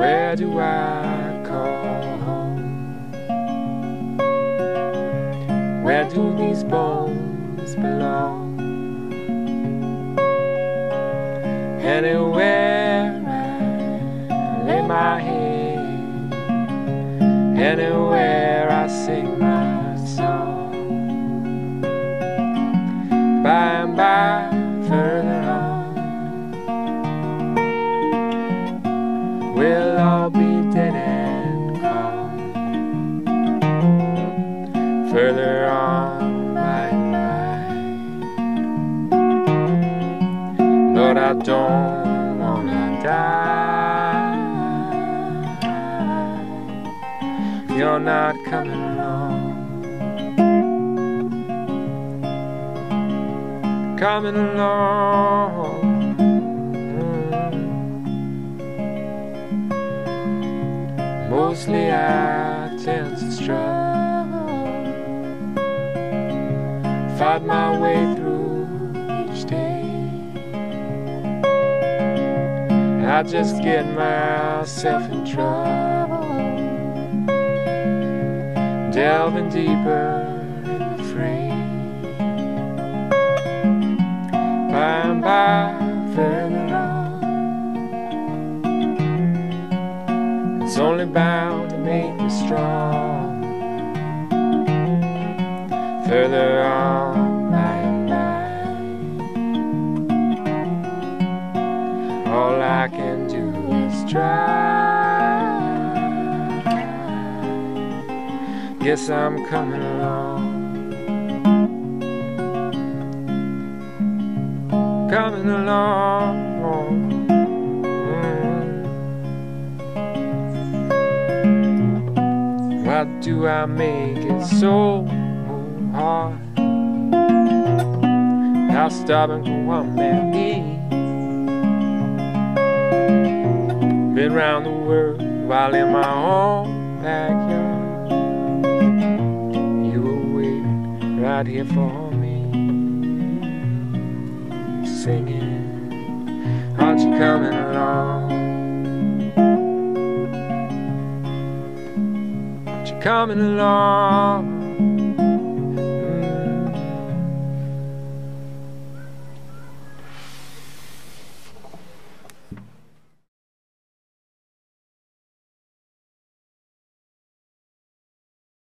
where do I call home? Where do these bones belong? Anywhere I lay my head, anywhere I sing my song. By and by, further on, we'll all be dead and gone. Further on, my mind, Lord, I don't wanna die. You're not coming along. Coming along, Mostly I tend to struggle, fight my way through each day. I just get myself in trouble, delving deeper in the fray. By and by, further on, it's only bound to make me strong. Further on, by and by, all I can do is try. Guess I'm coming along. Coming along, Why do I make it so hard? How stubborn can one man be? Been round the world while in my own backyard. You were waiting right here for me, singing, aren't you coming along? Aren't you coming along?